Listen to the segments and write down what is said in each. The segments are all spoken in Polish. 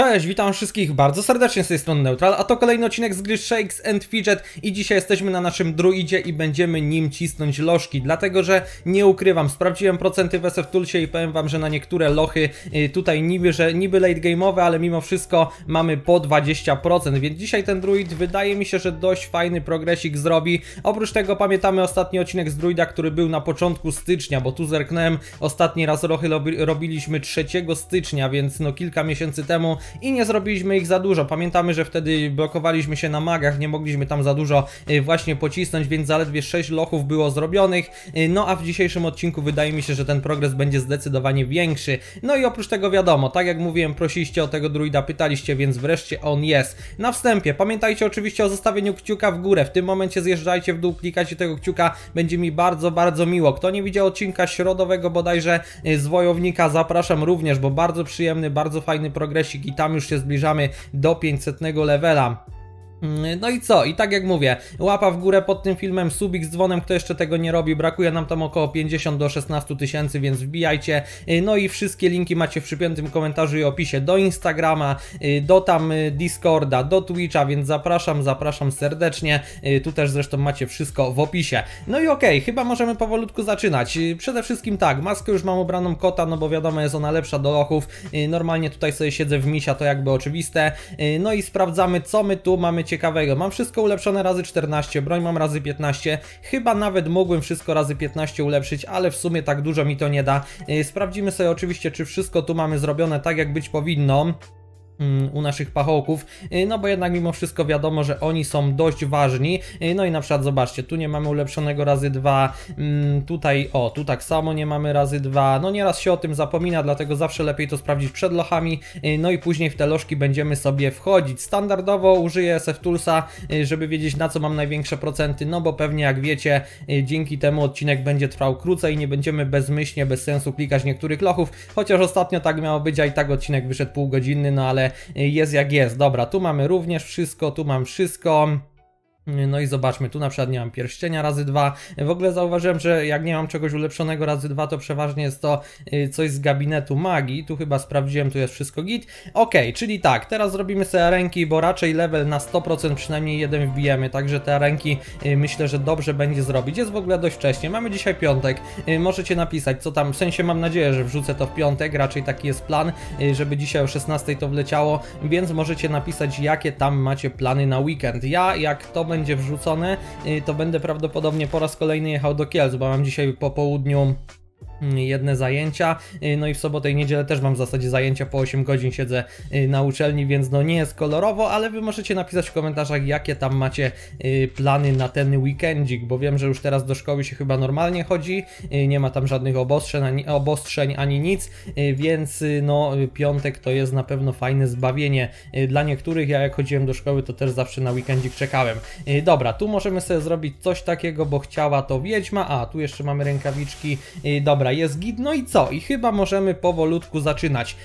Cześć, witam wszystkich bardzo serdecznie, z tej strony Neutral, a to kolejny odcinek z gry Shakes and Fidget i dzisiaj jesteśmy na naszym druidzie i będziemy nim cisnąć lożki, dlatego że nie ukrywam, sprawdziłem procenty w SFtoolsie i powiem wam, że na niektóre lochy tutaj niby late game'owe, ale mimo wszystko mamy po 20%, więc dzisiaj ten druid wydaje mi się, że dość fajny progresik zrobi. Oprócz tego pamiętamy ostatni odcinek z druida, który był na początku stycznia, bo tu zerknąłem, ostatni raz lochy robiliśmy 3 stycznia, więc no kilka miesięcy temu. I nie zrobiliśmy ich za dużo. Pamiętamy, że wtedy blokowaliśmy się na magach, nie mogliśmy tam za dużo właśnie pocisnąć, więc zaledwie 6 lochów było zrobionych. No a w dzisiejszym odcinku wydaje mi się, że ten progres będzie zdecydowanie większy. No i oprócz tego wiadomo, tak jak mówiłem, prosiliście o tego druida, pytaliście, więc wreszcie on jest. Na wstępie pamiętajcie oczywiście o zostawieniu kciuka w górę. W tym momencie zjeżdżajcie w dół, klikajcie tego kciuka, będzie mi bardzo, bardzo miło. Kto nie widział odcinka środowego bodajże z Wojownika, zapraszam również, bo bardzo przyjemny, bardzo fajny progresik i tam już się zbliżamy do 500 levela. No i co? I tak jak mówię, łapa w górę pod tym filmem, subik z dzwonem, kto jeszcze tego nie robi, brakuje nam tam około 50 do 16 tysięcy, więc wbijajcie. No i wszystkie linki macie w przypiętym komentarzu i opisie do Instagrama, do tam Discorda, do Twitcha, więc zapraszam, zapraszam serdecznie. Tu też zresztą macie wszystko w opisie. No i okej, chyba możemy powolutku zaczynać. Przede wszystkim tak, maskę już mam ubraną kota, no bo wiadomo, jest ona lepsza do lochów. Normalnie tutaj sobie siedzę w misia, to jakby oczywiste. No i sprawdzamy, co my tu mamy ciekawego. Mam wszystko ulepszone razy 14, broń mam razy 15, chyba nawet mogłem wszystko razy 15 ulepszyć, ale w sumie tak dużo mi to nie da. Sprawdzimy sobie oczywiście, czy wszystko tu mamy zrobione tak, jak być powinno u naszych pachołków, no bo jednak mimo wszystko wiadomo, że oni są dość ważni. No i na przykład zobaczcie, tu nie mamy ulepszonego razy 2, tutaj o, tu tak samo nie mamy razy 2, no nieraz się o tym zapomina, dlatego zawsze lepiej to sprawdzić przed lochami, no i później w te lożki będziemy sobie wchodzić. Standardowo użyję SFtoolsa, żeby wiedzieć, na co mam największe procenty, no bo pewnie jak wiecie, dzięki temu odcinek będzie trwał krócej, nie będziemy bezmyślnie, bez sensu klikać niektórych lochów, chociaż ostatnio tak miało być, a i tak odcinek wyszedł półgodzinny, no ale jest jak jest. Dobra, tu mamy również wszystko, tu mam wszystko. No i zobaczmy, tu na przykład nie mam pierścienia razy 2. W ogóle zauważyłem, że jak nie mam czegoś ulepszonego razy 2, to przeważnie jest to coś z gabinetu magii. Tu chyba sprawdziłem, tu jest wszystko git. Ok, czyli tak, teraz zrobimy sobie arenki, bo raczej level na 100% przynajmniej jeden wbijemy, także te arenki myślę, że dobrze będzie zrobić. Jest w ogóle dość wcześnie, mamy dzisiaj piątek, możecie napisać co tam, w sensie mam nadzieję, że wrzucę to w piątek, raczej taki jest plan, żeby dzisiaj o 16 to wleciało, więc możecie napisać, jakie tam macie plany na weekend. Ja, jak to będzie wrzucone, to będę prawdopodobnie po raz kolejny jechał do Kielc, bo mam dzisiaj po południu jedne zajęcia, no i w sobotę i niedzielę też mam w zasadzie zajęcia, po 8 godzin siedzę na uczelni, więc no nie jest kolorowo, ale wy możecie napisać w komentarzach, jakie tam macie plany na ten weekendzik, bo wiem, że już teraz do szkoły się chyba normalnie chodzi, nie ma tam żadnych obostrzeń ani nic, więc no piątek to jest na pewno fajne zbawienie dla niektórych. Ja jak chodziłem do szkoły, to też zawsze na weekendzik czekałem. Dobra, tu możemy sobie zrobić coś takiego, bo chciała to wiedźma, a tu jeszcze mamy rękawiczki, dobra, jest git, no i co? I chyba możemy powolutku zaczynać.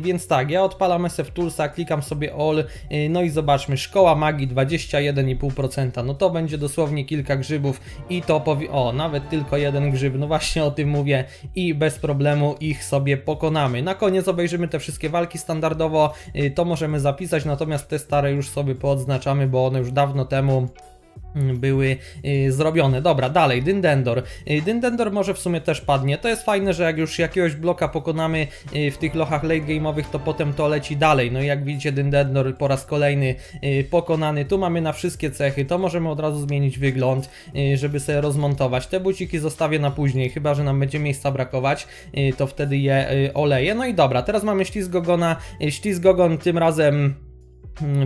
Więc tak, ja odpalam SFtoolsa, klikam sobie all, no i zobaczmy, szkoła magii 21,5%, no to będzie dosłownie kilka grzybów i to powie, o, nawet tylko jeden grzyb, no właśnie o tym mówię i bez problemu ich sobie pokonamy. Na koniec obejrzymy te wszystkie walki standardowo, to możemy zapisać, natomiast te stare już sobie poodznaczamy, bo one już dawno temu były zrobione. Dobra, dalej, Dindendor. Dindendor może w sumie też padnie. To jest fajne, że jak już jakiegoś bloka pokonamy w tych lochach late game'owych, to potem to leci dalej. No i jak widzicie, Dindendor po raz kolejny pokonany. Tu mamy na wszystkie cechy. To możemy od razu zmienić wygląd, żeby sobie rozmontować. Te buciki zostawię na później, chyba że nam będzie miejsca brakować, to wtedy je oleję. No i dobra, teraz mamy Ślizgogona. Ślizgogon tym razem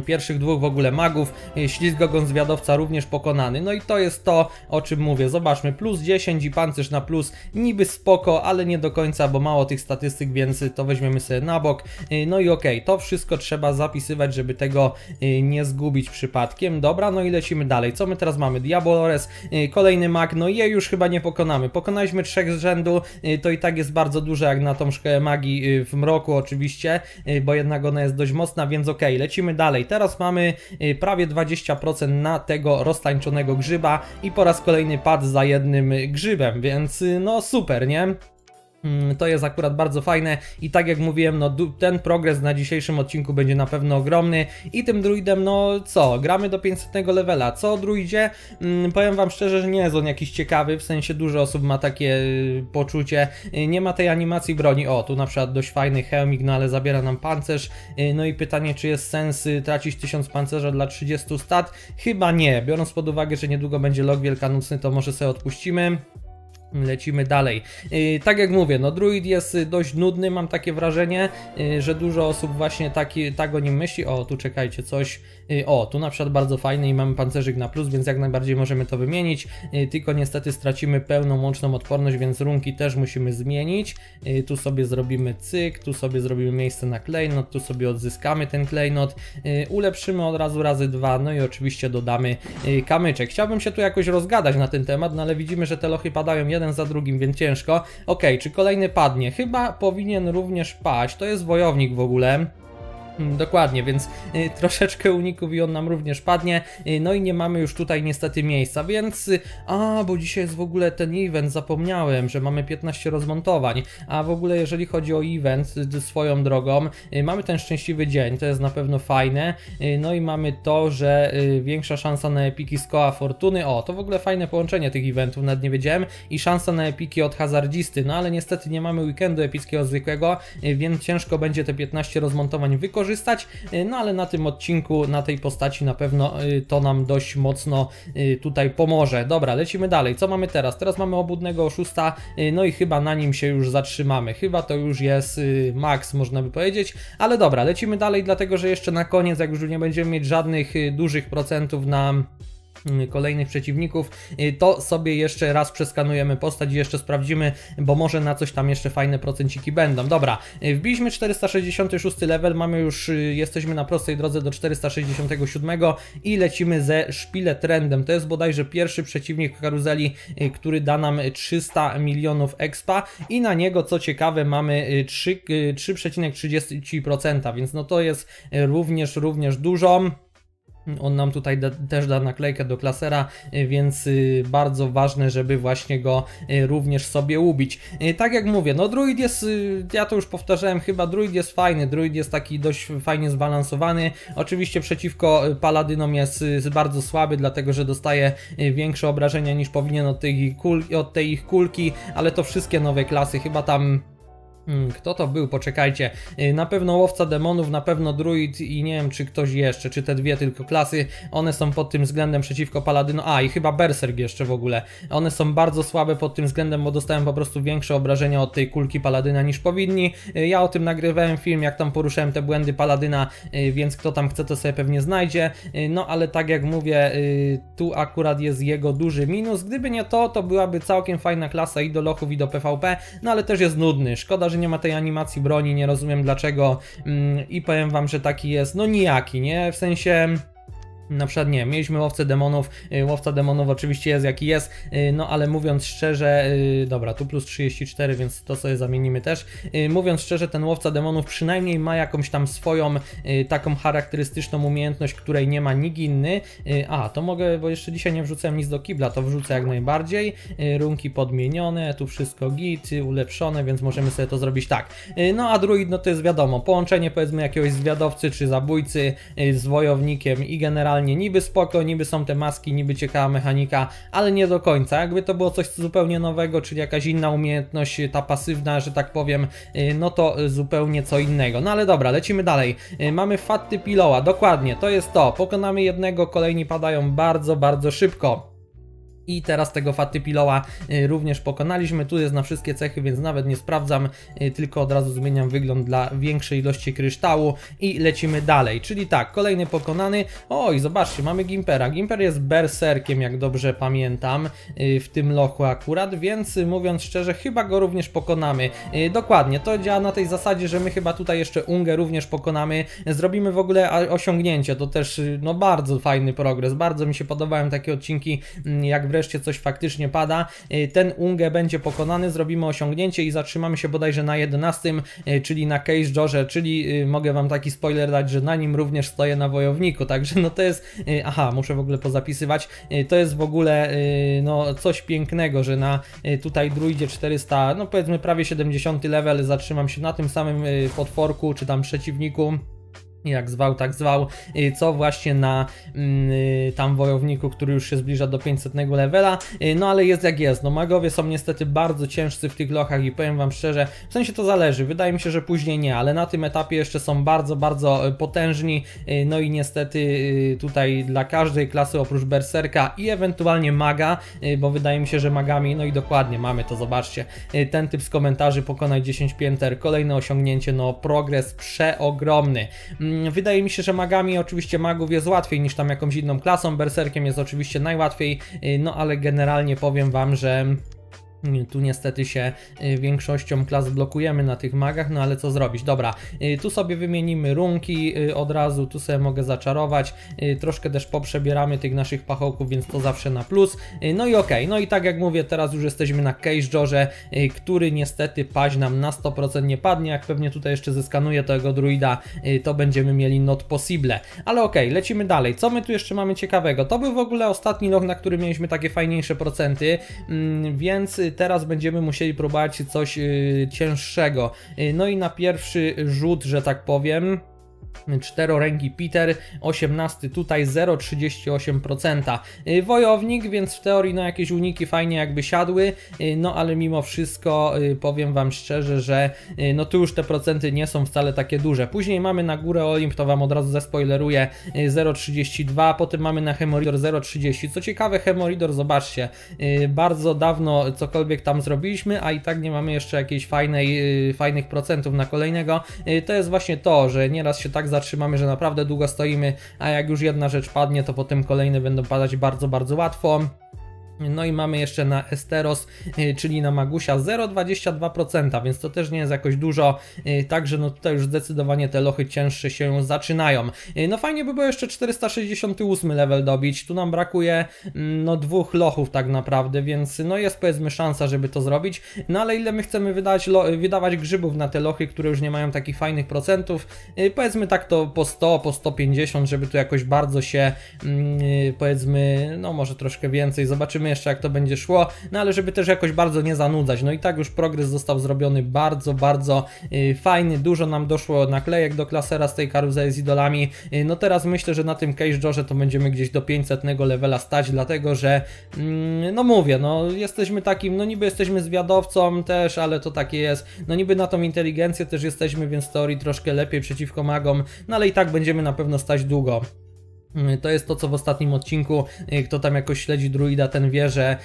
pierwszych dwóch w ogóle magów, Ślizgogon Zwiadowca również pokonany. No i to jest to, o czym mówię. Zobaczmy, plus 10 i pancerz na plus, niby spoko, ale nie do końca, bo mało tych statystyk, więc to weźmiemy sobie na bok. No i okej, to wszystko trzeba zapisywać, żeby tego nie zgubić przypadkiem. Dobra, no i lecimy dalej. Co my teraz mamy? Diabolores, kolejny mag, no je już chyba nie pokonamy. Pokonaliśmy 3 z rzędu, to i tak jest bardzo dużo jak na tą szkołę magii w mroku oczywiście, bo jednak ona jest dość mocna, więc okej, lecimy dalej. Teraz mamy prawie 20% na tego roztańczonego grzyba i po raz kolejny padł za jednym grzybem, więc no super, nie? To jest akurat bardzo fajne i tak jak mówiłem, no ten progres na dzisiejszym odcinku będzie na pewno ogromny i tym druidem, no co, gramy do 500 levela, co o druidzie? Powiem wam szczerze, że nie jest on jakiś ciekawy, w sensie dużo osób ma takie poczucie, nie ma tej animacji broni, o tu na przykład dość fajny hełmik, no ale zabiera nam pancerz, no i pytanie czy jest sens tracić 1000 pancerza dla 30 stat? Chyba nie, biorąc pod uwagę, że niedługo będzie log wielkanocny, to może sobie odpuścimy. Lecimy dalej. Tak jak mówię, no druid jest dość nudny, mam takie wrażenie, że dużo osób właśnie tak o nim myśli. O, tu czekajcie, coś... O, tu na przykład bardzo fajny i mamy pancerzyk na plus, więc jak najbardziej możemy to wymienić. Tylko niestety stracimy pełną łączną odporność, więc runki też musimy zmienić. Tu sobie zrobimy cyk, tu sobie zrobimy miejsce na klejnot, tu sobie odzyskamy ten klejnot. Ulepszymy od razu razy 2, no i oczywiście dodamy kamyczek. Chciałbym się tu jakoś rozgadać na ten temat, no ale widzimy, że te lochy padają jeden za drugim, więc ciężko. Ok, czy kolejny padnie? Chyba powinien również paść. To jest wojownik w ogóle. Dokładnie, więc troszeczkę uników i on nam również padnie, no i nie mamy już tutaj niestety miejsca, więc bo dzisiaj jest w ogóle ten event, zapomniałem, że mamy 15 rozmontowań, a w ogóle jeżeli chodzi o event, swoją drogą, mamy ten szczęśliwy dzień, to jest na pewno fajne, no i mamy to, że większa szansa na epiki z koła fortuny, o, to w ogóle fajne połączenie tych eventów, nawet nie wiedziałem, i szansa na epiki od hazardzisty, no ale niestety nie mamy weekendu epickiego zwykłego, więc ciężko będzie te 15 rozmontowań wykorzystać. No ale na tym odcinku, na tej postaci na pewno to nam dość mocno tutaj pomoże. Dobra, lecimy dalej. Co mamy teraz? Teraz mamy obłudnego oszusta, no i chyba na nim się już zatrzymamy. Chyba to już jest max, można by powiedzieć. Ale dobra, lecimy dalej, dlatego że jeszcze na koniec, jak już nie będziemy mieć żadnych dużych procentów na... kolejnych przeciwników, to sobie jeszcze raz przeskanujemy postać i jeszcze sprawdzimy, bo może na coś tam jeszcze fajne procenciki będą. Dobra, wbiliśmy 466 level, mamy już, jesteśmy na prostej drodze do 467 i lecimy ze szpiletrendem. To jest bodajże pierwszy przeciwnik w karuzeli, który da nam 300 milionów expa i na niego, co ciekawe, mamy 3,30%, więc no to jest również dużo. On nam tutaj też da naklejkę do klasera, więc bardzo ważne, żeby właśnie go również sobie ubić. Tak jak mówię, no druid jest, ja to już powtarzałem, chyba druid jest fajny, druid jest taki dość fajnie zbalansowany. Oczywiście przeciwko paladynom jest bardzo słaby, dlatego że dostaje większe obrażenia niż powinien od tej ich kulki, ale to wszystkie nowe klasy, chyba tam... Kto to był? Poczekajcie. Na pewno łowca demonów, na pewno druid i nie wiem czy ktoś jeszcze, czy te dwie tylko klasy, one są pod tym względem przeciwko paladynom, i chyba berserk jeszcze w ogóle. One są bardzo słabe pod tym względem, bo dostałem po prostu większe obrażenia od tej kulki paladyna niż powinni. Ja o tym nagrywałem film, jak tam poruszałem te błędy paladyna, więc kto tam chce to sobie pewnie znajdzie. No ale tak jak mówię, tu akurat jest jego duży minus. Gdyby nie to, to byłaby całkiem fajna klasa i do lochów i do PvP, no ale też jest nudny. Szkoda, że nie ma tej animacji broni, nie rozumiem dlaczego i powiem wam, że taki jest no nijaki, nie? W sensie... Na przykład nie, mieliśmy łowca demonów oczywiście jest jaki jest, no ale mówiąc szczerze, dobra, tu plus 34, więc to sobie zamienimy też. Mówiąc szczerze, ten łowca demonów przynajmniej ma jakąś tam swoją taką charakterystyczną umiejętność, której nie ma nikt inny. To mogę, bo jeszcze dzisiaj nie wrzucałem nic do kibla, to wrzucę jak najbardziej. Runki podmienione, tu wszystko git, ulepszone, więc możemy sobie to zrobić tak. No a druid, no to jest wiadomo, połączenie powiedzmy jakiegoś zwiadowcy czy zabójcy z wojownikiem i generalnie niby spoko, niby są te maski, niby ciekawa mechanika, ale nie do końca. Jakby to było coś zupełnie nowego, czyli jakaś inna umiejętność, ta pasywna, że tak powiem, no to zupełnie co innego. No ale dobra, lecimy dalej. Mamy FattyPillowa, dokładnie, to jest to. Pokonamy jednego, kolejni padają bardzo, bardzo szybko. I teraz tego FattyPillowa również pokonaliśmy, tu jest na wszystkie cechy, więc nawet nie sprawdzam, tylko od razu zmieniam wygląd dla większej ilości kryształu i lecimy dalej, czyli tak, kolejny pokonany, oj zobaczcie, mamy Gimpera, Gimper jest berserkiem, jak dobrze pamiętam, w tym lochu akurat, więc mówiąc szczerze, chyba go również pokonamy, dokładnie, to działa na tej zasadzie, że my chyba tutaj jeszcze Unge również pokonamy, zrobimy w ogóle osiągnięcie, to też no bardzo fajny progres, bardzo mi się podobają takie odcinki, jak wreszcie coś faktycznie pada. Ten Unge będzie pokonany, zrobimy osiągnięcie i zatrzymamy się bodajże na 11, czyli na Keysjorze, czyli mogę wam taki spoiler dać, że na nim również stoję na wojowniku, także no to jest, aha, muszę w ogóle pozapisywać, to jest w ogóle no coś pięknego, że na tutaj druidzie 400, no powiedzmy prawie 70 level zatrzymam się na tym samym potworku czy tam przeciwniku, jak zwał, tak zwał, co właśnie na tam wojowniku, który już się zbliża do 500 levela, no ale jest jak jest, no magowie są niestety bardzo ciężcy w tych lochach i powiem wam szczerze, w sensie to zależy, wydaje mi się, że później nie, ale na tym etapie jeszcze są bardzo, bardzo potężni, no i niestety tutaj dla każdej klasy oprócz berserka i ewentualnie maga, bo wydaje mi się, że magami, no i dokładnie mamy to, zobaczcie, ten typ z komentarzy, pokonaj 10 pięter, kolejne osiągnięcie, no progres przeogromny. Wydaje mi się, że magami oczywiście magów jest łatwiej niż tam jakąś inną klasą, berserkiem jest oczywiście najłatwiej, no ale generalnie powiem wam, że tu niestety się większością klas blokujemy na tych magach, no ale co zrobić, dobra, tu sobie wymienimy runki od razu, tu sobie mogę zaczarować, troszkę też poprzebieramy tych naszych pachołków, więc to zawsze na plus, no i okej, no i tak jak mówię, teraz już jesteśmy na Keysjorze, który niestety paź nam na 100% nie padnie, jak pewnie tutaj jeszcze zeskanuję tego druida, to będziemy mieli not possible, ale okej, lecimy dalej, co my tu jeszcze mamy ciekawego, to był w ogóle ostatni loch, na który mieliśmy takie fajniejsze procenty, więc teraz będziemy musieli próbować coś cięższego, no i na pierwszy rzut, że tak powiem, Czteroręki Peter, 18 tutaj, 0,38%. Wojownik, więc w teorii no jakieś uniki fajnie jakby siadły, no ale mimo wszystko powiem wam szczerze, że no tu już te procenty nie są wcale takie duże. Później mamy na górę Olimp, to wam od razu zaspoileruję, 0,32, potem mamy na Hemoridor 0,30. Co ciekawe, Hemoridor, zobaczcie, bardzo dawno cokolwiek tam zrobiliśmy, a i tak nie mamy jeszcze jakiejś fajnych procentów na kolejnego. To jest właśnie to, że nieraz się tak zatrzymamy, że naprawdę długo stoimy, a jak już jedna rzecz padnie, to potem kolejne będą padać bardzo, bardzo łatwo. No i mamy jeszcze na Esteros, czyli na Magusia 0,22%, więc to też nie jest jakoś dużo, także no tutaj już zdecydowanie te lochy cięższe się zaczynają. No fajnie by było jeszcze 468 level dobić, tu nam brakuje no dwóch lochów tak naprawdę, więc no jest powiedzmy szansa, żeby to zrobić, no ale ile my chcemy wydawać grzybów na te lochy, które już nie mają takich fajnych procentów, powiedzmy tak to po 100, po 150, żeby tu jakoś bardzo się powiedzmy, no może troszkę więcej, zobaczymy jeszcze jak to będzie szło, no ale żeby też jakoś bardzo nie zanudzać, no i tak już progres został zrobiony bardzo, bardzo fajny, dużo nam doszło naklejek do klasera z tej karuzeli z idolami, no teraz myślę, że na tym Keysjorze to będziemy gdzieś do 500 levela stać, dlatego że no mówię, no jesteśmy takim, no niby jesteśmy zwiadowcą też, ale to takie jest, no niby na tą inteligencję też jesteśmy, więc w teorii troszkę lepiej przeciwko magom, no ale i tak będziemy na pewno stać długo. To jest to, co w ostatnim odcinku, kto tam jakoś śledzi druida, ten wie, że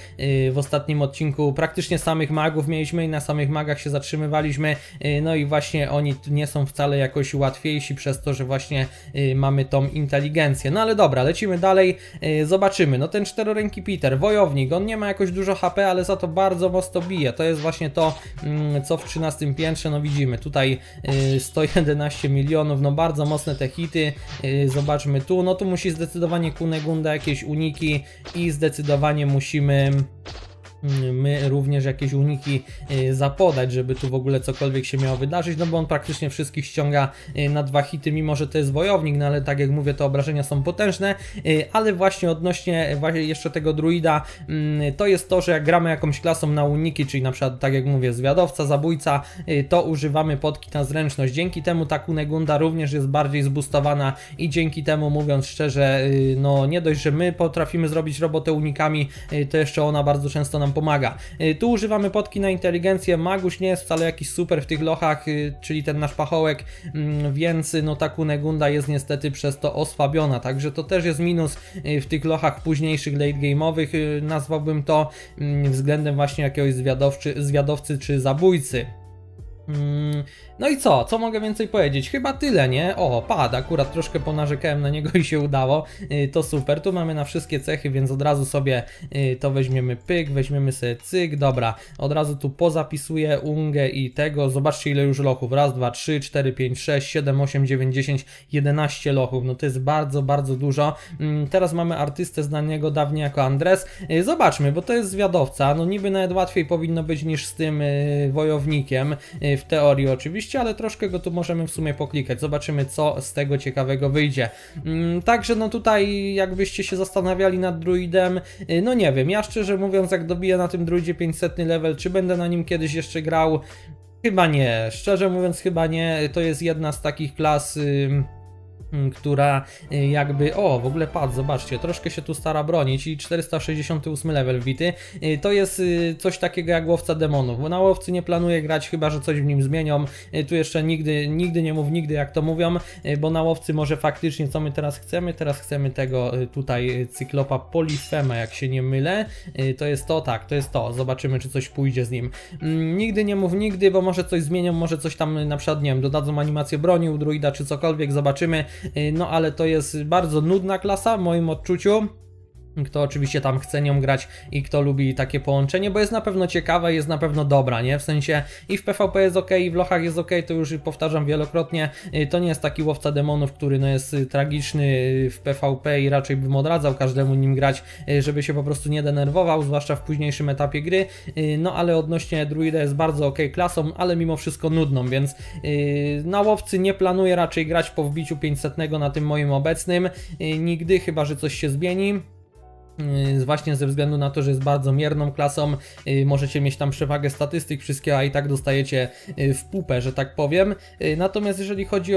w ostatnim odcinku praktycznie samych magów mieliśmy i na samych magach się zatrzymywaliśmy, no i właśnie oni nie są wcale jakoś łatwiejsi przez to, że właśnie mamy tą inteligencję. No ale dobra, lecimy dalej, zobaczymy. No ten czteroręki Peter, wojownik, on nie ma jakoś dużo HP, ale za to bardzo mocno bije. To jest właśnie to, co w 13 piętrze, no widzimy, tutaj 111 milionów, no bardzo mocne te hity, zobaczmy tu, no tu musi zdecydowanie Kunegunda jakieś uniki i zdecydowanie musimy my również jakieś uniki zapodać, żeby tu w ogóle cokolwiek się miało wydarzyć, no bo on praktycznie wszystkich ściąga na dwa hity, mimo że to jest wojownik, no ale tak jak mówię, te obrażenia są potężne, ale właśnie odnośnie jeszcze tego druida, to jest to, że jak gramy jakąś klasą na uniki, czyli na przykład tak jak mówię, zwiadowca, zabójca, to używamy podki na zręczność, dzięki temu ta Kunegunda również jest bardziej zbustowana i dzięki temu, mówiąc szczerze, no nie dość, że my potrafimy zrobić robotę unikami, to jeszcze ona bardzo często nam pomaga. Tu używamy podki na inteligencję, Magus nie jest wcale jakiś super w tych lochach, czyli ten nasz pachołek, więc no ta Kunegunda jest niestety przez to osłabiona, także to też jest minus w tych lochach późniejszych late game'owych, nazwałbym to, względem właśnie jakiegoś zwiadowcy czy zabójcy. No i co? Co mogę więcej powiedzieć? Chyba tyle, nie? O, pad, akurat troszkę ponarzekałem na niego i się udało. To super, tu mamy na wszystkie cechy, więc od razu sobie to weźmiemy pyk, weźmiemy sobie cyk, dobra. Od razu tu pozapisuję Unge i tego, zobaczcie ile już lochów, raz, dwa, trzy, 4, 5, 6, 7, 8, 9, 10, 11 lochów, no to jest bardzo, bardzo dużo. Teraz mamy artystę znanego dawniej jako Andres. Zobaczmy, bo to jest zwiadowca, no niby nawet łatwiej powinno być niż z tym wojownikiem, w teorii oczywiście, ale troszkę go tu możemy w sumie poklikać, zobaczymy co z tego ciekawego wyjdzie. Także no tutaj jakbyście się zastanawiali nad druidem, no nie wiem, ja szczerze mówiąc jak dobiję na tym druidzie 500 level, czy będę na nim kiedyś jeszcze grał? Chyba nie, szczerze mówiąc chyba nie, to jest jedna z takich klas... która jakby, o w ogóle pad, zobaczcie, troszkę się tu stara bronić i 468 level wbity, to jest coś takiego jak łowca demonów, bo na łowcy nie planuję grać, chyba że coś w nim zmienią, tu jeszcze nigdy nie mów nigdy jak to mówią, bo na łowcy może faktycznie, co my teraz chcemy tego tutaj cyklopa Polifema, jak się nie mylę, to jest to, tak, to jest to, zobaczymy czy coś pójdzie z nim, nigdy nie mów nigdy, bo może coś zmienią, może coś tam na przykład, nie wiem, dodadzą animację broni u druida czy cokolwiek, zobaczymy. No ale to jest bardzo nudna klasa w moim odczuciu. Kto oczywiście tam chce nią grać i kto lubi takie połączenie, bo jest na pewno ciekawe, jest na pewno dobra, nie? W sensie i w PvP jest ok, i w lochach jest ok, to już powtarzam wielokrotnie, to nie jest taki łowca demonów, który no jest tragiczny w PvP i raczej bym odradzał każdemu nim grać, żeby się po prostu nie denerwował, zwłaszcza w późniejszym etapie gry, no ale odnośnie druida jest bardzo ok klasą, ale mimo wszystko nudną, więc na łowcy nie planuję raczej grać po wbiciu 500 na tym moim obecnym, nigdy, chyba że coś się zmieni. Właśnie ze względu na to, że jest bardzo mierną klasą, możecie mieć tam przewagę statystyk wszystkie, a i tak dostajecie w pupę, że tak powiem. Natomiast jeżeli chodzi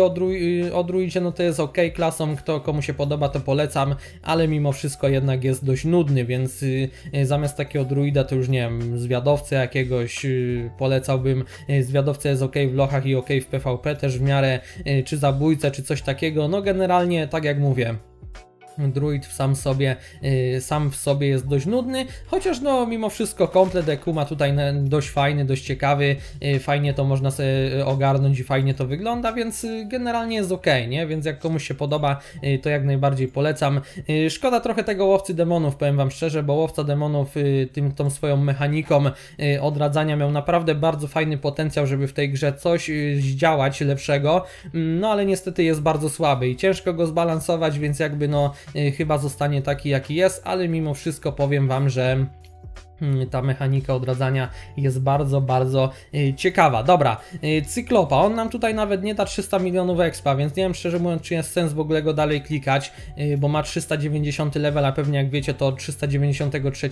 o druidzie, no to jest ok klasą, kto komu się podoba to polecam, ale mimo wszystko jednak jest dość nudny, więc zamiast takiego druida to już nie wiem, zwiadowcę jakiegoś polecałbym, zwiadowca jest ok w lochach i ok w PvP też w miarę, czy zabójcę, czy coś takiego, no generalnie tak jak mówię. Druid sam w sobie jest dość nudny, chociaż no mimo wszystko komplet EQ ma tutaj dość fajny, dość ciekawy, fajnie to można sobie ogarnąć i fajnie to wygląda, więc generalnie jest ok, nie? Więc jak komuś się podoba, to jak najbardziej polecam. Szkoda trochę tego łowcy demonów, powiem wam szczerze, bo łowca demonów tą swoją mechaniką odradzania miał naprawdę bardzo fajny potencjał, żeby w tej grze coś zdziałać lepszego, no ale niestety jest bardzo słaby i ciężko go zbalansować, więc jakby no chyba zostanie taki jaki jest, ale mimo wszystko powiem wam, że ta mechanika odradzania jest bardzo, bardzo ciekawa. Dobra, cyklopa, on nam tutaj nawet nie da 300 milionów expa, więc nie wiem szczerze mówiąc, czy jest sens w ogóle go dalej klikać, bo ma 390 level, a pewnie jak wiecie to od 393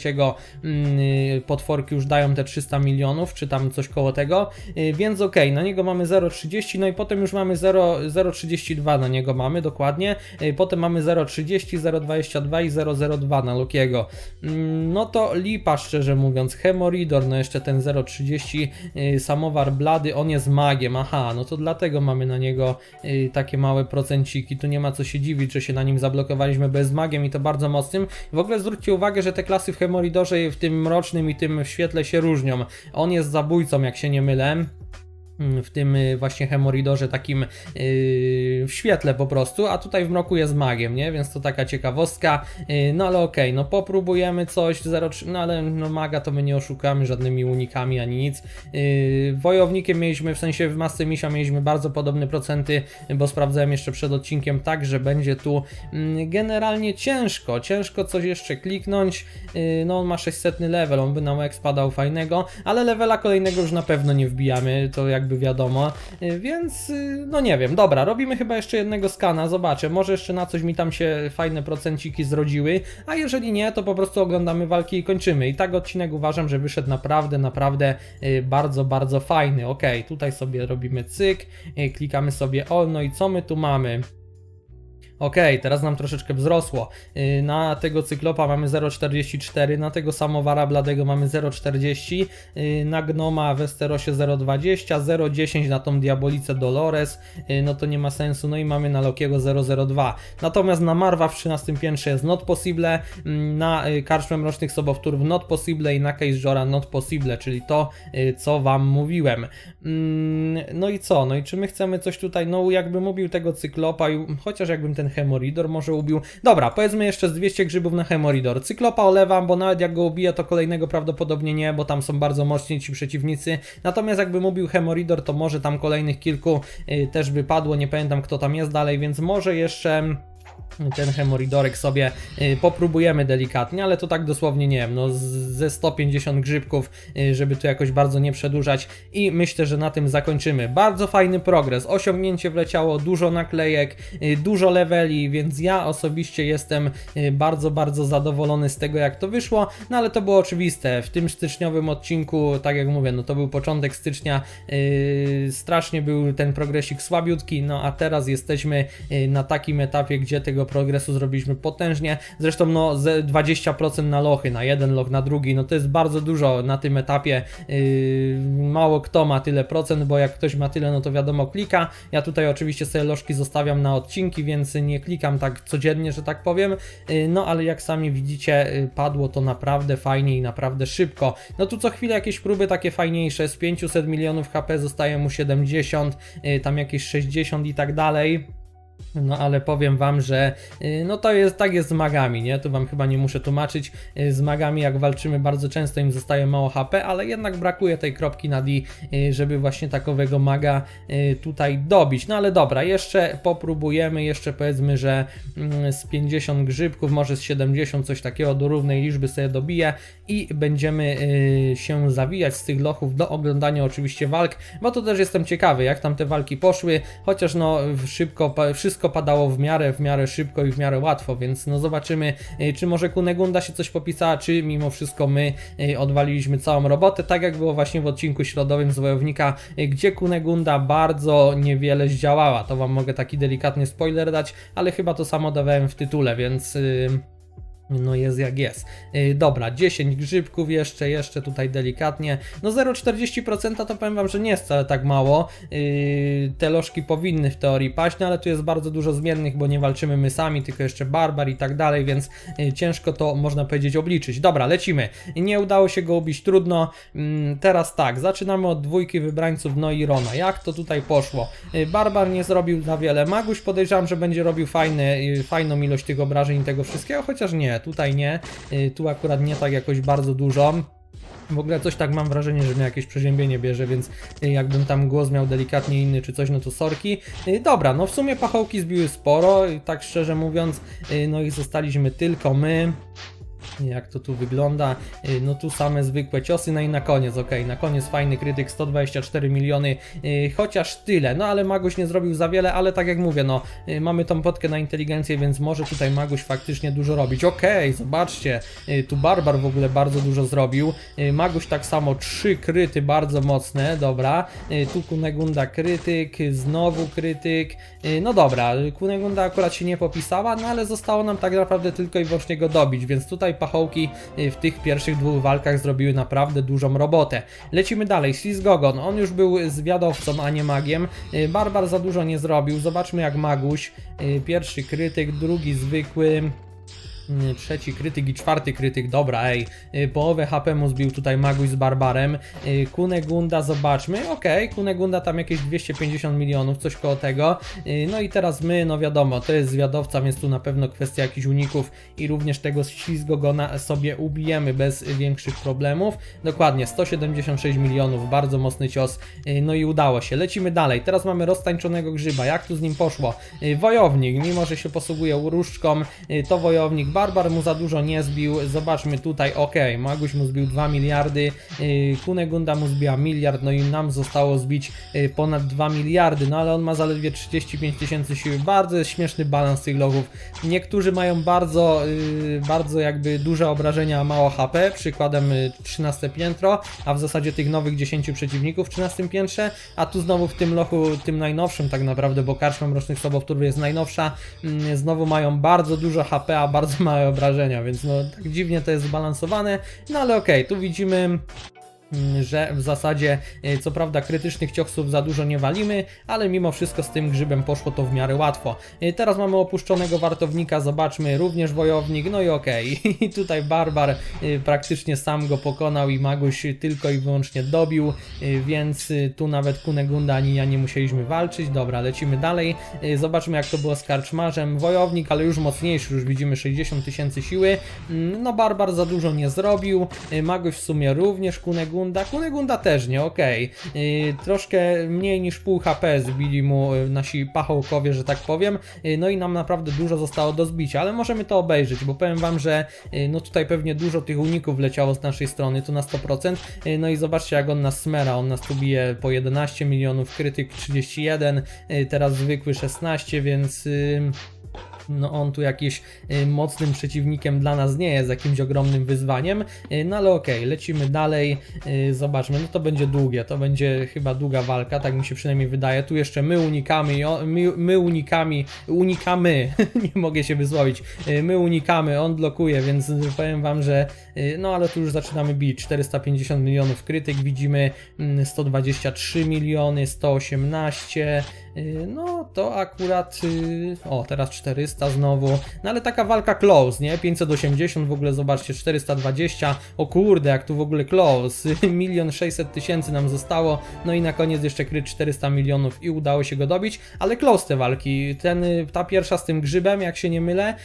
potworki już dają te 300 milionów, czy tam coś koło tego, więc okej, na niego mamy 0,30, no i potem już mamy 0,32 na niego mamy, dokładnie, potem mamy 0,30, 0,22 i 0,02 na Lokiego. No to lipa, szczerze mówiąc, Hemoridor, no jeszcze ten 0,30, Samowar Blady, on jest magiem, aha, no to dlatego mamy na niego takie małe procenciki, tu nie ma co się dziwić, że się na nim zablokowaliśmy, bo jest magiem i to bardzo mocnym. W ogóle zwróćcie uwagę, że te klasy w Hemoridorze w tym mrocznym i tym w świetle się różnią, on jest zabójcą jak się nie mylę. W tym właśnie Hemoridorze takim w świetle po prostu, a tutaj w mroku jest magiem, nie? Więc to taka ciekawostka, no ale okej, no popróbujemy coś, 0,3, no ale no maga to my nie oszukamy żadnymi unikami ani nic. Wojownikiem mieliśmy, w sensie w masce misia mieliśmy bardzo podobne procenty, bo sprawdzałem jeszcze przed odcinkiem, tak, że będzie tu generalnie ciężko coś jeszcze kliknąć, no on ma 600 level, on by nam expa dał fajnego, ale levela kolejnego już na pewno nie wbijamy, to jak wiadomo, więc no nie wiem, dobra, robimy chyba jeszcze jednego skana, zobaczę, może jeszcze na coś mi tam się fajne procenciki zrodziły, a jeżeli nie, to po prostu oglądamy walki i kończymy. I tak odcinek uważam, że wyszedł naprawdę, naprawdę bardzo, bardzo fajny. Ok, tutaj sobie robimy cyk, klikamy sobie, o no i co my tu mamy? Okej, teraz nam troszeczkę wzrosło. Na tego cyklopa mamy 0,44, na tego samowara bladego mamy 0,40, na gnoma w Esterosie 0,20, 0,10 na tą diabolicę Dolores, no to nie ma sensu, no i mamy na Lokiego 0,02. Natomiast na Marwa w 13 piętrze jest not possible, na Karczmę Mrocznych Sobowtórów not possible i na Keysjora not possible, czyli to, co wam mówiłem. No i co? No i czy my chcemy coś tutaj, no jakbym ubił tego cyklopa, chociaż jakbym ten Hemoridor może ubił. Dobra, powiedzmy jeszcze z 200 grzybów na Hemoridor. Cyklopa olewam, bo nawet jak go ubiję, to kolejnego prawdopodobnie nie, bo tam są bardzo mocni ci przeciwnicy. Natomiast jakbym ubił Hemoridor, to może tam kolejnych kilku też by padło, nie pamiętam kto tam jest dalej, więc może jeszcze ten hemoridorek sobie popróbujemy delikatnie, ale to tak dosłownie nie wiem, no ze 150 grzybków, żeby tu jakoś bardzo nie przedłużać i myślę, że na tym zakończymy. Bardzo fajny progres, osiągnięcie wleciało, dużo naklejek, dużo leveli, więc ja osobiście jestem bardzo, bardzo zadowolony z tego, jak to wyszło, no ale to było oczywiste. W tym styczniowym odcinku, tak jak mówię, no to był początek stycznia, strasznie był ten progresik słabiutki, no a teraz jesteśmy na takim etapie, gdzie tego progresu zrobiliśmy potężnie, zresztą no 20% na lochy, na jeden loch, na drugi, no to jest bardzo dużo na tym etapie, mało kto ma tyle procent, bo jak ktoś ma tyle, no to wiadomo klika, ja tutaj oczywiście sobie lożki zostawiam na odcinki, więc nie klikam tak codziennie, że tak powiem, no ale jak sami widzicie, padło to naprawdę fajnie i naprawdę szybko, no tu co chwilę jakieś próby takie fajniejsze, z 500 milionów HP zostaje mu 70, tam jakieś 60 i tak dalej. No ale powiem wam, że no to jest, tak jest z magami, nie? Tu wam chyba nie muszę tłumaczyć, z magami jak walczymy bardzo często im zostaje mało HP, ale jednak brakuje tej kropki na D, żeby właśnie takowego maga tutaj dobić. No ale dobra, jeszcze popróbujemy, jeszcze powiedzmy, że z 50 grzybków, może z 70, coś takiego do równej liczby sobie dobiję i będziemy się zawijać z tych lochów do oglądania oczywiście walk, bo to też jestem ciekawy, jak tam te walki poszły, chociaż no szybko, wszystko padało w miarę szybko i w miarę łatwo, więc no zobaczymy, czy może Kunegunda się coś popisała, czy mimo wszystko my odwaliliśmy całą robotę, tak jak było właśnie w odcinku środowym z Wojownika, gdzie Kunegunda bardzo niewiele zdziałała. To wam mogę taki delikatny spoiler dać, ale chyba to samo dawałem w tytule, więc no jest jak jest. Dobra, 10 grzybków jeszcze tutaj delikatnie. No 0,40% to powiem wam, że nie jest wcale tak mało. Te lożki powinny w teorii paść, no ale tu jest bardzo dużo zmiennych, bo nie walczymy my sami, tylko jeszcze barbar i tak dalej, więc ciężko to można powiedzieć obliczyć. Dobra, lecimy. Nie udało się go ubić, trudno. Teraz tak, zaczynamy od dwójki wybrańców, no i Rona. Jak to tutaj poszło? Barbar nie zrobił za wiele. Maguś podejrzewam, że będzie robił fajną ilość tych obrażeń i tego wszystkiego, chociaż nie. Tutaj nie, tu akurat nie tak jakoś bardzo dużo. W ogóle coś tak mam wrażenie, że mnie jakieś przeziębienie bierze, więc jakbym tam głos miał delikatnie inny czy coś, no to sorki. Dobra, no w sumie pachołki zbiły sporo, tak szczerze mówiąc, no i zostaliśmy tylko my. Jak to tu wygląda, no tu same zwykłe ciosy, no i na koniec, ok, na koniec fajny krytyk, 124 miliony, chociaż tyle, no ale Maguś nie zrobił za wiele, ale tak jak mówię, no mamy tą potkę na inteligencję, więc może tutaj Maguś faktycznie dużo robić, ok, zobaczcie, tu Barbar w ogóle bardzo dużo zrobił, Maguś tak samo, 3 kryty bardzo mocne, dobra, tu Kunegunda krytyk, znowu krytyk, no dobra, Kunegunda akurat się nie popisała, no ale zostało nam tak naprawdę tylko i wyłącznie go dobić, więc tutaj pachołki w tych pierwszych dwóch walkach zrobiły naprawdę dużą robotę. Lecimy dalej, Ślizgogon, on już był zwiadowcą, a nie magiem. Barbar za dużo nie zrobił, zobaczmy jak Maguś. Pierwszy krytyk, drugi zwykły, trzeci krytyk i czwarty krytyk, dobra, ej, połowę HP mu zbił tutaj Maguś z Barbarem. Kunegunda, zobaczmy, okej, Kunegunda tam jakieś 250 milionów, coś koło tego. No i teraz my, no wiadomo, to jest zwiadowca, więc tu na pewno kwestia jakichś uników i również tego Ślizgogona sobie ubijemy bez większych problemów. Dokładnie, 176 milionów, bardzo mocny cios, no i udało się. Lecimy dalej, teraz mamy roztańczonego grzyba, jak tu z nim poszło? Wojownik, mimo że się posługuje różdżką, to wojownik Barbar mu za dużo nie zbił. Zobaczmy tutaj, ok, Magus mu zbił 2 miliardy, Kunegunda mu zbiła miliard, no i nam zostało zbić ponad 2 miliardy, no ale on ma zaledwie 35 tysięcy siły. Bardzo śmieszny balans tych logów. Niektórzy mają bardzo jakby duże obrażenia, mało HP, przykładem 13 piętro, a w zasadzie tych nowych 10 przeciwników w 13 piętrze, a tu znowu w tym lochu, tym najnowszym tak naprawdę, bo Karczma Mrocznych Sobowtórów jest najnowsza, znowu mają bardzo dużo HP, a bardzo małe obrażenia, więc no tak dziwnie to jest zbalansowane, no ale okej, tu widzimy, że w zasadzie co prawda krytycznych ciosów za dużo nie walimy, ale mimo wszystko z tym grzybem poszło to w miarę łatwo. Teraz mamy opuszczonego wartownika, zobaczmy, również wojownik, no i okej, i tutaj Barbar praktycznie sam go pokonał i Maguś tylko i wyłącznie dobił, więc tu nawet Kunegunda ani ja nie musieliśmy walczyć. Dobra, lecimy dalej, zobaczmy jak to było z Karczmarzem. Wojownik, ale już mocniejszy, już widzimy 60 tysięcy siły, no Barbar za dużo nie zrobił, Maguś w sumie również, Kunegunda też nie, okej. Troszkę mniej niż pół HP zbili mu nasi pachołkowie, że tak powiem. No i nam naprawdę dużo zostało do zbicia, ale możemy to obejrzeć, bo powiem wam, że no tutaj pewnie dużo tych uników leciało z naszej strony, to na 100%. No i zobaczcie jak on nas smera, on nas tu bije po 11 milionów, krytyk 31, teraz zwykły 16, więc... no on tu jakiś mocnym przeciwnikiem dla nas nie jest, jakimś ogromnym wyzwaniem, no ale okej, lecimy dalej, zobaczmy, no to będzie długie, to będzie chyba długa walka, tak mi się przynajmniej wydaje. Tu jeszcze my unikamy, nie mogę się wysłowić, my unikamy, on blokuje, więc powiem wam, że no ale tu już zaczynamy bić, 450 milionów krytyk, widzimy 123 miliony, 118, no to akurat, o teraz 400 znowu, no ale taka walka close, nie? 580 w ogóle, zobaczcie, 420, o kurde, jak tu w ogóle close, 1 600 tysięcy nam zostało, no i na koniec jeszcze kryt 400 milionów i udało się go dobić, ale close te walki, ta pierwsza z tym grzybem, jak się nie mylę,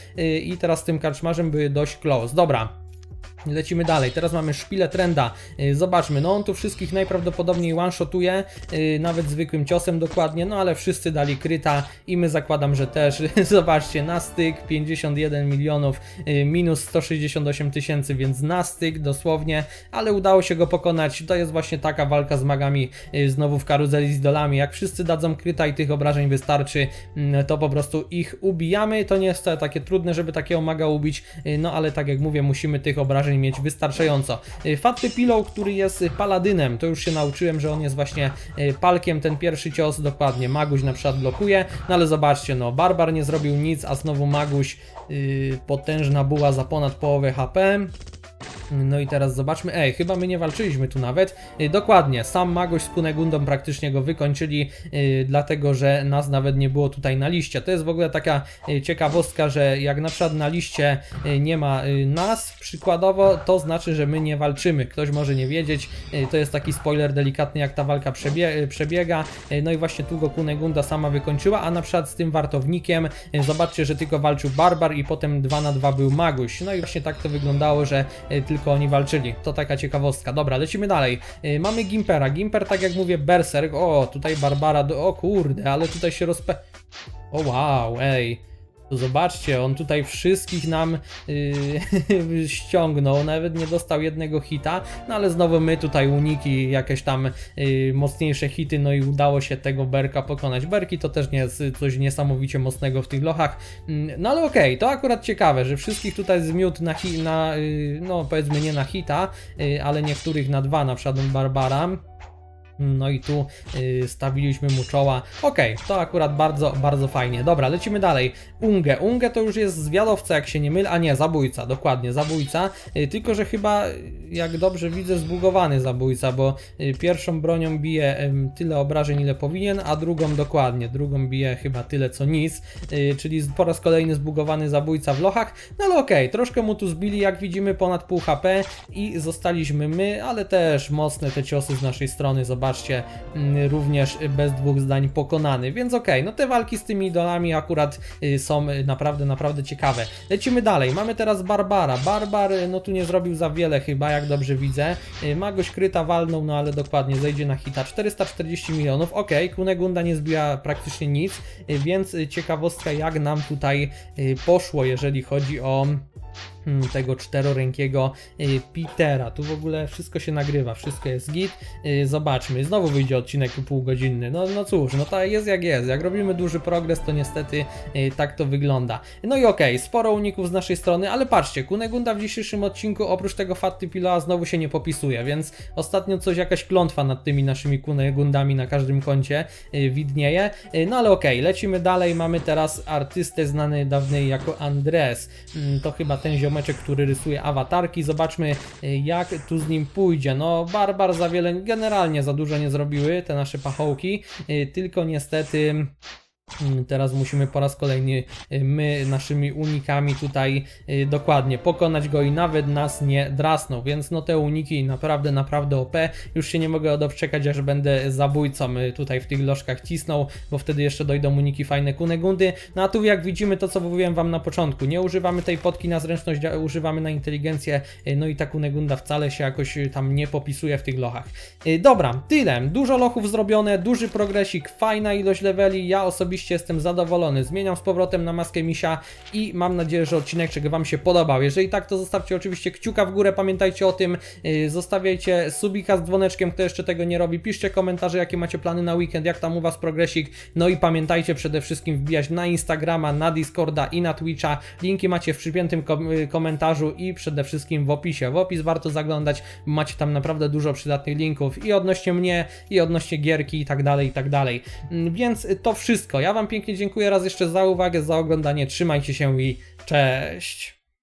i teraz z tym karczmarzem były dość close, dobra. Lecimy dalej, teraz mamy szpilę trenda, zobaczmy, no on tu wszystkich najprawdopodobniej one-shotuje, nawet zwykłym ciosem dokładnie, no ale wszyscy dali kryta i my zakładam, że też, zobaczcie, na styk 51 milionów, minus 168 tysięcy, więc na styk dosłownie, ale udało się go pokonać. To jest właśnie taka walka z magami, znowu w karuzeli z dolami, jak wszyscy dadzą kryta i tych obrażeń wystarczy, to po prostu ich ubijamy, to nie jest to takie trudne, żeby takiego maga ubić, no ale tak jak mówię, musimy tych obrażeń mieć wystarczająco. FattyPillow, który jest paladynem, to już się nauczyłem, że on jest właśnie palkiem, ten pierwszy cios, dokładnie, Maguś na przykład blokuje, no ale zobaczcie, no Barbar nie zrobił nic, a znowu Maguś, potężna buła za ponad połowę HP. No i teraz zobaczmy, chyba my nie walczyliśmy tu nawet, dokładnie, sam Magus z Kunegundą praktycznie go wykończyli, dlatego, że nas nawet nie było tutaj na liście. To jest w ogóle taka ciekawostka, że jak na przykład na liście nie ma nas, przykładowo, to znaczy, że my nie walczymy, ktoś może nie wiedzieć, to jest taki spoiler delikatny, jak ta walka przebiega, no i właśnie tu go Kunegunda sama wykończyła, a na przykład z tym wartownikiem, zobaczcie, że tylko walczył Barbar i potem 2 na 2 był Magus, no i właśnie tak to wyglądało, że tylko oni walczyli, to taka ciekawostka. Dobra, lecimy dalej, mamy Gimpera. Gimper, tak jak mówię, berserk, o tutaj Barbara, o kurde, ale tutaj się o wow, zobaczcie, on tutaj wszystkich nam ściągnął, nawet nie dostał jednego hita, no ale znowu my tutaj uniki, jakieś tam mocniejsze hity, no i udało się tego Berka pokonać. Berki to też nie jest coś niesamowicie mocnego w tych lochach, no ale okej, to akurat ciekawe, że wszystkich tutaj zmiótł no powiedzmy nie na hita, ale niektórych na 2, na przykład Barbara. No i tu stawiliśmy mu czoła. Okej, to akurat bardzo, bardzo fajnie. Dobra, lecimy dalej. Unge. Unge to już jest zwiadowca, jak się nie mylę. A nie, zabójca, dokładnie, zabójca. Tylko, że chyba, jak dobrze widzę, zbugowany zabójca, bo pierwszą bronią bije tyle obrażeń, ile powinien, a drugą dokładnie. Drugą bije chyba tyle, co nic. Czyli po raz kolejny zbugowany zabójca w lochach. No ale okej, troszkę mu tu zbili, jak widzimy, ponad pół HP i zostaliśmy my, ale też mocne te ciosy z naszej strony. Zobaczmy. zobaczcie, również bez dwóch zdań pokonany, więc okej, no te walki z tymi idolami akurat są naprawdę, naprawdę ciekawe. Lecimy dalej, mamy teraz Barbara. Barbar no tu nie zrobił za wiele chyba, jak dobrze widzę. Magoś kryta walną, no ale dokładnie zejdzie na hita. 440 milionów, okej, Kunegunda nie zbiła praktycznie nic, więc ciekawostka jak nam tutaj poszło, jeżeli chodzi o tego czterorękiego Petera. Tu w ogóle wszystko się nagrywa, wszystko jest git. Zobaczmy, znowu wyjdzie odcinek półgodzinny. No cóż, no to jest jak jest. Jak robimy duży progres, to niestety tak to wygląda. No i okej, sporo uników z naszej strony, ale patrzcie, Kunegunda w dzisiejszym odcinku oprócz tego FattyPillowa znowu się nie popisuje, więc ostatnio coś jakaś klątwa nad tymi naszymi Kunegundami na każdym koncie widnieje. No ale okej, lecimy dalej. Mamy teraz artystę znany dawniej jako Andres. To chyba ten ziomeczek, który rysuje awatarki. Zobaczmy, jak tu z nim pójdzie. No, Barbar za wiele, generalnie za dużo nie zrobiły te nasze pachołki, tylko niestety teraz musimy po raz kolejny my naszymi unikami tutaj dokładnie pokonać go i nawet nas nie drasną, więc no te uniki naprawdę, naprawdę OP. Już się nie mogę doczekać, aż będę zabójcą tutaj w tych lożkach cisnął, bo wtedy jeszcze dojdą uniki fajne Kunegundy. No a tu jak widzimy to, co mówiłem wam na początku, nie używamy tej potki na zręczność, używamy na inteligencję, no i ta Kunegunda wcale się jakoś tam nie popisuje w tych lochach. Dobra, tyle. Dużo lochów zrobione, duży progresik, fajna ilość leveli, ja osobiście jestem zadowolony. Zmieniam z powrotem na maskę misia i mam nadzieję, że odcineczek wam się podobał. Jeżeli tak, to zostawcie oczywiście kciuka w górę, pamiętajcie o tym, zostawiajcie subika z dzwoneczkiem, kto jeszcze tego nie robi, piszcie komentarze, jakie macie plany na weekend, jak tam u was progresik, no i pamiętajcie przede wszystkim wbijać na Instagrama, na Discorda i na Twitcha, linki macie w przypiętym komentarzu i przede wszystkim w opisie. W opis warto zaglądać, macie tam naprawdę dużo przydatnych linków i odnośnie mnie, i odnośnie gierki i tak dalej, i tak dalej. Więc to wszystko. Ja wam pięknie dziękuję raz jeszcze za uwagę, za oglądanie, trzymajcie się i cześć!